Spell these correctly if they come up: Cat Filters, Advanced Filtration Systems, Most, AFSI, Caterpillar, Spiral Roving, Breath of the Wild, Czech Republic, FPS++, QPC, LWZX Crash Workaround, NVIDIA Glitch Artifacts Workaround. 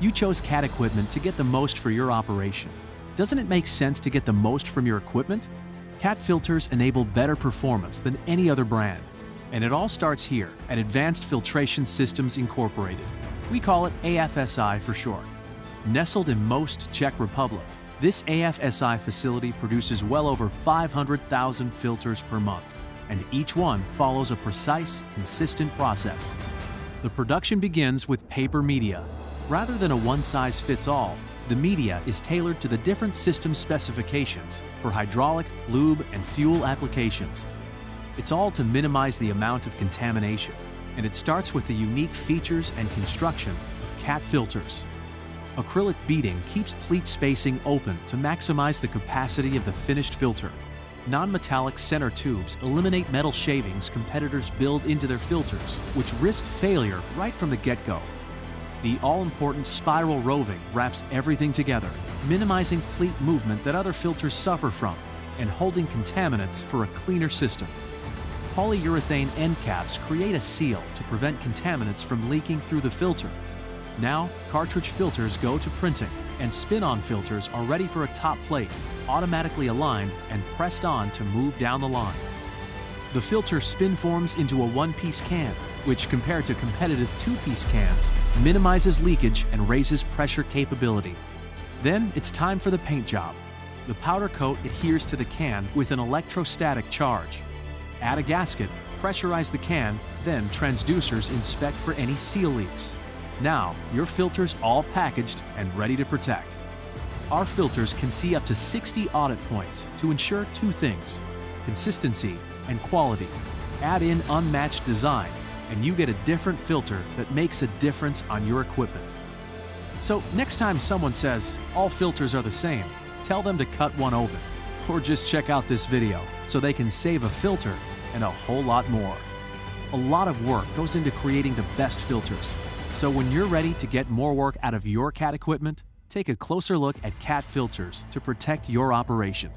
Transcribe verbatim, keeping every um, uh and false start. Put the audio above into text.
You chose Cat equipment to get the most for your operation. Doesn't it make sense to get the most from your equipment? Cat filters enable better performance than any other brand. And it all starts here at Advanced Filtration Systems Incorporated. We call it A F S I for short. Nestled in Most, Czech Republic, this A F S I facility produces well over five hundred thousand filters per month, and each one follows a precise, consistent process. The production begins with paper media. Rather than a one-size-fits-all, the media is tailored to the different system specifications for hydraulic, lube, and fuel applications. It's all to minimize the amount of contamination, and it starts with the unique features and construction of Cat filters. Acrylic beading keeps pleat spacing open to maximize the capacity of the finished filter. Non-metallic center tubes eliminate metal shavings competitors build into their filters, which risk failure right from the get-go. The all-important spiral roving wraps everything together, minimizing pleat movement that other filters suffer from and holding contaminants for a cleaner system. Polyurethane end caps create a seal to prevent contaminants from leaking through the filter. Now, cartridge filters go to printing, and spin-on filters are ready for a top plate, automatically aligned and pressed on to move down the line. The filter spin forms into a one-piece can, which compared to competitive two-piece cans, minimizes leakage and raises pressure capability. Then it's time for the paint job. The powder coat adheres to the can with an electrostatic charge. Add a gasket, pressurize the can, then transducers inspect for any seal leaks. Now, your filter's all packaged and ready to protect. Our filters can see up to sixty audit points to ensure two things: consistency and quality. Add in unmatched design, and you get a different filter that makes a difference on your equipment. So next time someone says, "All filters are the same," tell them to cut one open, or just check out this video so they can save a filter and a whole lot more. A lot of work goes into creating the best filters. So when you're ready to get more work out of your Cat equipment, take a closer look at Cat filters to protect your operation.